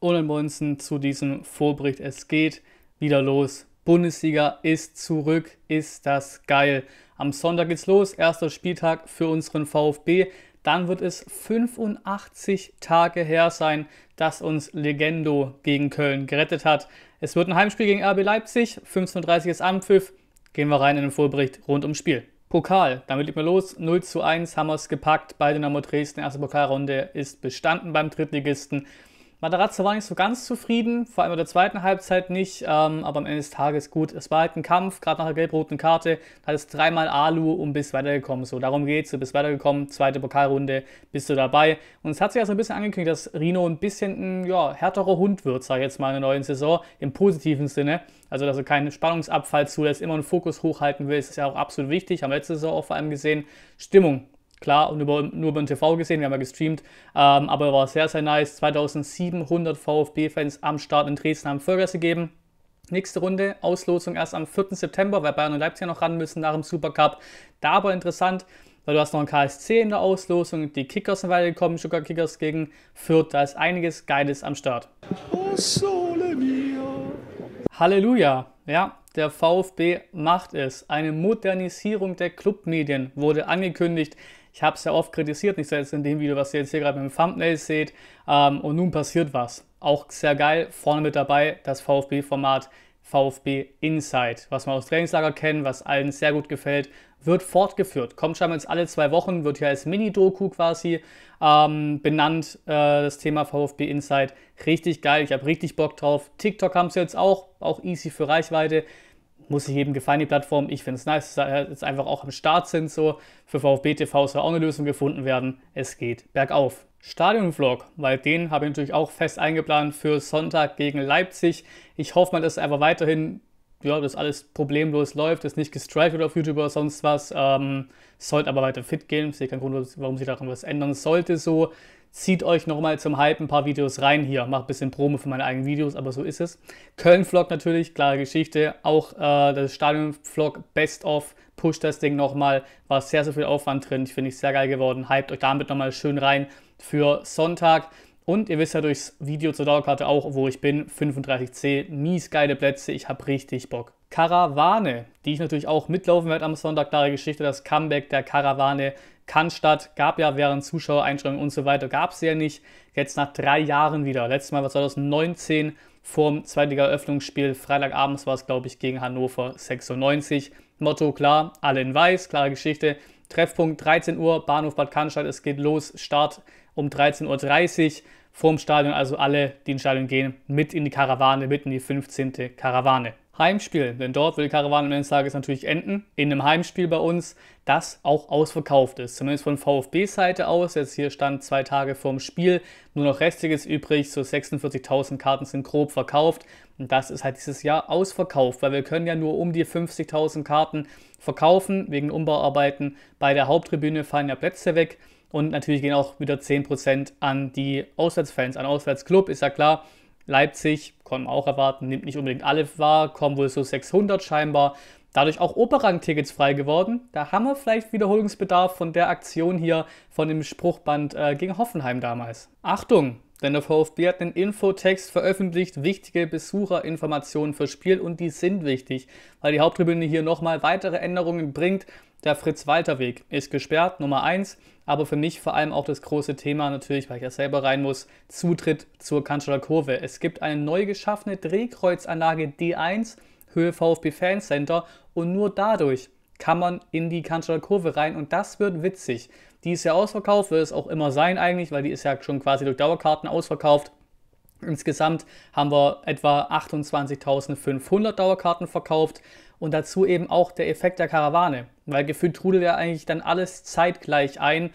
Und ansonsten zu diesem Vorbericht. Es geht wieder los. Bundesliga ist zurück. Ist das geil. Am Sonntag geht's los. Erster Spieltag für unseren VfB. Dann wird es 85 Tage her sein, dass uns Legendo gegen Köln gerettet hat. Es wird ein Heimspiel gegen RB Leipzig. 15:30 Uhr ist Anpfiff. Gehen wir rein in den Vorbericht rund ums Spiel. Pokal, damit liegt man los. 0:1 haben wir es gepackt bei Dynamo Dresden. Erste Pokalrunde ist bestanden beim Drittligisten. Matarazzo war nicht so ganz zufrieden, vor allem in der zweiten Halbzeit nicht, aber am Ende des Tages gut. Es war halt ein Kampf, gerade nach der gelb-roten Karte, da hat es dreimal Alu und bist weitergekommen. So, darum geht's, du bist weitergekommen, zweite Pokalrunde, bist du dabei. Und es hat sich also ein bisschen angekündigt, dass Rino ein bisschen ein härterer Hund wird, sag ich jetzt mal, in der neuen Saison, im positiven Sinne. Also, dass er keinen Spannungsabfall zulässt, immer einen Fokus hochhalten will, ist ja auch absolut wichtig, haben wir letzte Saison auch vor allem gesehen. Stimmung. Klar, und nur über den TV gesehen, wir haben ja gestreamt, aber war sehr, sehr nice. 2700 VfB-Fans am Start in Dresden haben Vollgas gegeben. Nächste Runde, Auslosung erst am 4. September, weil Bayern und Leipzig noch ran müssen nach dem Supercup. Da aber interessant, weil du hast noch einen KSC in der Auslosung, die Kickers sind weitergekommen, Stuttgart Kickers gegen Fürth, da ist einiges Geiles am Start. Oh, Sole mio. Halleluja, ja. Der VfB macht es. Eine Modernisierung der Clubmedien wurde angekündigt. Ich habe es ja oft kritisiert, nicht selbst in dem Video, was ihr jetzt hier gerade mit dem Thumbnail seht. Und nun passiert was. Auch sehr geil, vorne mit dabei das VfB-Format VfB Insight, was wir aus Trainingslager kennen, was allen sehr gut gefällt, wird fortgeführt. Kommt scheinbar jetzt alle 2 Wochen, wird hier als Mini-Doku quasi benannt, das Thema VfB Insight. Richtig geil, ich habe richtig Bock drauf. TikTok haben sie jetzt auch easy für Reichweite. Muss sich jedem gefallen, die Plattform. Ich finde es nice, dass jetzt einfach auch am Start sind. So. Für VfB-TV soll auch eine Lösung gefunden werden. Es geht bergauf. Stadionvlog, weil den habe ich natürlich auch fest eingeplant für Sonntag gegen Leipzig. Ich hoffe mal, dass einfach weiterhin, ja, dass alles problemlos läuft, dass nicht gestrikt wird auf YouTube oder sonst was. Sollte aber weiter fit gehen. Ich sehe keinen Grund, warum sich daran was ändern sollte. So, zieht euch nochmal zum Hype ein paar Videos rein hier. Macht ein bisschen Promo für meine eigenen Videos, aber so ist es. Köln-Vlog natürlich, klare Geschichte. Auch das Stadion-Vlog Best-of. Pusht das Ding nochmal. War sehr, sehr viel Aufwand drin. Ich finde es sehr geil geworden. Hypt euch damit nochmal schön rein für Sonntag. Und ihr wisst ja durchs Video zur Dauerkarte auch, wo ich bin. 35C, mies geile Plätze. Ich habe richtig Bock. Karawane, die ich natürlich auch mitlaufen werde am Sonntag. Klare Geschichte, das Comeback der Karawane Cannstatt. Gab ja während Zuschauereinschränkungen und so weiter, gab es ja nicht. Jetzt nach 3 Jahren wieder. Letztes Mal war 2019 vorm Zweitliga-Eröffnungsspiel. Freitagabends war es, glaube ich, gegen Hannover 96. Motto klar, alle in weiß, klare Geschichte. Treffpunkt 13 Uhr, Bahnhof Bad Cannstatt, es geht los, Start um 13:30 Uhr vorm Stadion, also alle, die ins Stadion gehen, mit in die Karawane, mit in die 15. Karawane. Heimspiel, denn dort will die Karawane am Ende des Tages natürlich enden, in einem Heimspiel bei uns, das auch ausverkauft ist. Zumindest von VfB-Seite aus, jetzt hier stand 2 Tage vorm Spiel, nur noch Restliches übrig, so 46.000 Karten sind grob verkauft. Und das ist halt dieses Jahr ausverkauft, weil wir können ja nur um die 50.000 Karten verkaufen, wegen Umbauarbeiten. Bei der Haupttribüne fallen ja Plätze weg und natürlich gehen auch wieder 10% an die Auswärtsfans, an Auswärtsclub, ist ja klar. Leipzig, kann man auch erwarten, nimmt nicht unbedingt alle wahr, kommen wohl so 600 scheinbar. Dadurch auch Operang-Tickets frei geworden. Da haben wir vielleicht Wiederholungsbedarf von der Aktion hier, von dem Spruchband gegen Hoffenheim damals. Achtung, denn der VfB hat einen Infotext veröffentlicht, wichtige Besucherinformationen fürs Spiel und die sind wichtig, weil die Haupttribüne hier nochmal weitere Änderungen bringt. Der Fritz-Walter-Weg ist gesperrt, Nummer 1, aber für mich vor allem auch das große Thema natürlich, weil ich ja selber rein muss, Zutritt zur Kanzlerkurve. Es gibt eine neu geschaffene Drehkreuzanlage D1, Höhe VfB Fancenter und nur dadurch kann man in die Kanzlerkurve rein und das wird witzig. Die ist ja ausverkauft, wird es auch immer sein eigentlich, weil die ist ja schon quasi durch Dauerkarten ausverkauft. Insgesamt haben wir etwa 28.500 Dauerkarten verkauft und dazu eben auch der Effekt der Karawane, weil gefühlt trudelt ja eigentlich dann alles zeitgleich ein.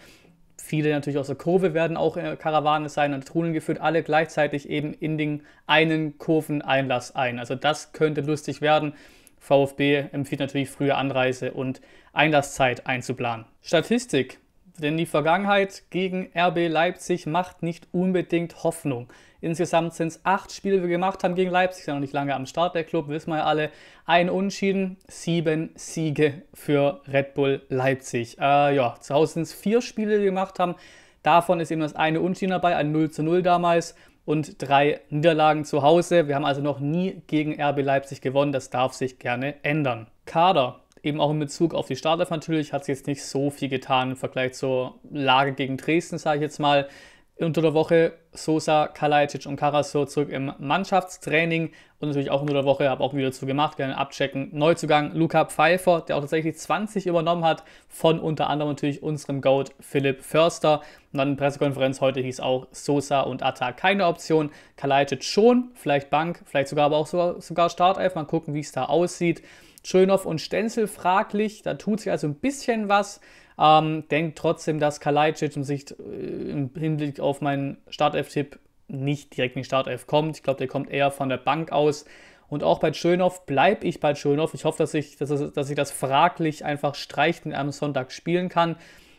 Viele natürlich aus der Kurve werden auch in der Karawane sein und trudeln gefühlt alle gleichzeitig eben in den einen Kurveneinlass ein. Also das könnte lustig werden. VfB empfiehlt natürlich frühe Anreise und Einlasszeit einzuplanen. Statistik. Denn die Vergangenheit gegen RB Leipzig macht nicht unbedingt Hoffnung. Insgesamt sind es 8 Spiele, die wir gemacht haben gegen Leipzig. Ist ja noch nicht lange am Start der Club, wissen wir ja alle. 1 Unentschieden, 7 Siege für Red Bull Leipzig. Ja, zu Hause sind es 4 Spiele, die wir gemacht haben. Davon ist eben das eine Unentschieden dabei, ein 0:0 damals. und 3 Niederlagen zu Hause. Wir haben also noch nie gegen RB Leipzig gewonnen. Das darf sich gerne ändern. Kader. Eben auch in Bezug auf die Startelf natürlich hat es jetzt nicht so viel getan im Vergleich zur Lage gegen Dresden, sage ich jetzt mal. Unter der Woche Sosa, Kalajic und Karasur zurück im Mannschaftstraining und natürlich auch unter der Woche, habe auch ein Video dazu gemacht, gerne abchecken. Neuzugang Luka Pfeiffer, der auch tatsächlich 20 übernommen hat, von unter anderem natürlich unserem Goat Philipp Förster. Und dann in der Pressekonferenz heute hieß auch Sosa und Atta keine Option, Kalajic schon, vielleicht Bank, vielleicht sogar aber auch sogar Startelf, mal gucken, wie es da aussieht. Schönhoff und Stenzel fraglich, da tut sich also ein bisschen was. Denkt trotzdem, dass Kalajic im Hinblick auf meinen Startelf-Tipp nicht direkt in die Startelf kommt. Ich glaube, der kommt eher von der Bank aus. Und auch bei Schönhoff bleibe ich bei Schönhoff. Ich hoffe, dass ich das fraglich einfach streicht und am Sonntag spielen kann,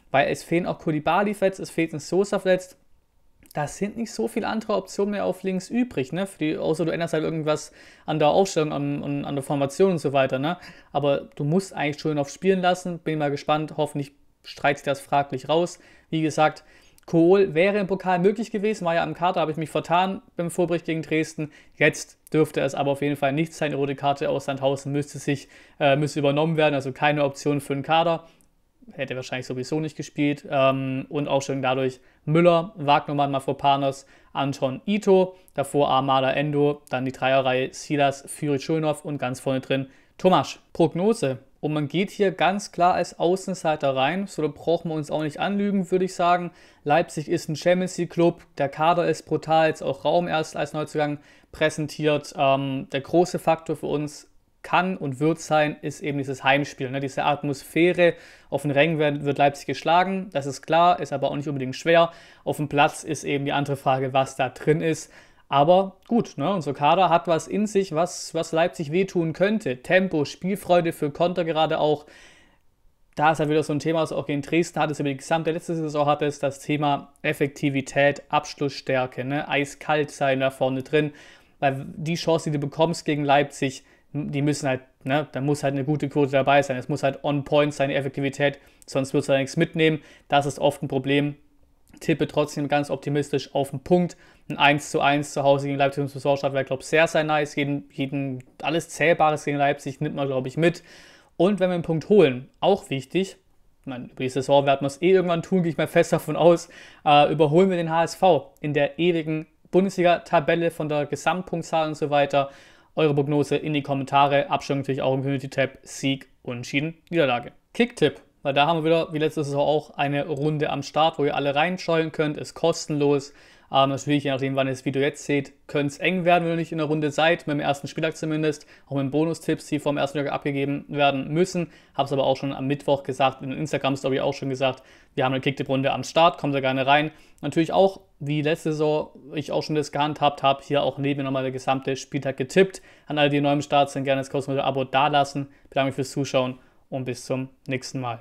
weil es fehlen auch Koulibaly verletzt, es fehlt ein Sosa verletzt. Da sind nicht so viele andere Optionen mehr auf links übrig, ne? Außer du änderst halt irgendwas an der Aufstellung und an der Formation und so weiter, ne? Aber du musst eigentlich Schönhoff spielen lassen. Bin mal gespannt. Hoffentlich streicht sich das fraglich raus. Wie gesagt, Kohl wäre im Pokal möglich gewesen. War ja am Kader, habe ich mich vertan beim Vorbericht gegen Dresden. Jetzt dürfte es aber auf jeden Fall nicht sein. Die rote Karte aus Sandhausen müsste übernommen werden. Also keine Option für den Kader. Hätte wahrscheinlich sowieso nicht gespielt. Und auch schon dadurch Müller, Wagner-Mavropanos, Anton Ito, davor Amada Endo, dann die Dreierreihe Silas, Führich, Schönhoff und ganz vorne drin Tomasz. Prognose. Und man geht hier ganz klar als Außenseiter rein, so da brauchen wir uns auch nicht anlügen, würde ich sagen. Leipzig ist ein Champions League Club, der Kader ist brutal, jetzt auch Raum erst als Neuzugang präsentiert. Der große Faktor für uns kann und wird sein, ist eben dieses Heimspiel, ne? Diese Atmosphäre. Auf den Rängen wird Leipzig geschlagen, das ist klar, ist aber auch nicht unbedingt schwer. Auf dem Platz ist eben die andere Frage, was da drin ist. Aber gut, ne? Unser Kader hat was in sich, was Leipzig wehtun könnte. Tempo, Spielfreude für Konter gerade auch. Da ist halt wieder so ein Thema, was auch gegen Dresden hat es über die gesamte letzte Saison hat es, das Thema Effektivität, Abschlussstärke, ne? Eiskalt sein da vorne drin. Weil die Chance, die du bekommst gegen Leipzig, die müssen halt, ne, da muss halt eine gute Quote dabei sein. Es muss halt on point sein, die Effektivität, sonst wirst du da nichts mitnehmen. Das ist oft ein Problem. Tippe trotzdem ganz optimistisch auf den Punkt. Ein 1:1 zu Hause gegen Leipzig im Saisonstart wäre, glaube ich, sehr, sehr nice. Alles Zählbares gegen Leipzig nimmt man, glaube ich, mit. Und wenn wir einen Punkt holen, auch wichtig, über die Saison werden wir es eh irgendwann tun, gehe ich mal fest davon aus, überholen wir den HSV in der ewigen Bundesliga-Tabelle von der Gesamtpunktzahl und so weiter. Eure Prognose in die Kommentare, Abstimmung natürlich auch im Community-Tab, Sieg, Unentschieden, Niederlage. Kicktipp, weil da haben wir wieder, wie letztes Jahr auch, eine Runde am Start, wo ihr alle reinscheuen könnt, ist kostenlos. Natürlich, je nachdem, wann ihr das Video jetzt seht, könnte es eng werden, wenn ihr nicht in der Runde seid, mit dem ersten Spieltag zumindest, auch mit Bonustipps, die vom ersten Spieltag abgegeben werden müssen. Habe es aber auch schon am Mittwoch gesagt, in der Instagram-Story auch schon gesagt, wir haben eine Kicktipp-Runde am Start, kommt da gerne rein. Natürlich auch, wie letzte Saison ich auch schon das gehandhabt habe, hier auch neben mir nochmal der gesamte Spieltag getippt. An alle, die neu im Start sind, gerne das kostenlose Abo dalassen. Bedanke mich fürs Zuschauen und bis zum nächsten Mal.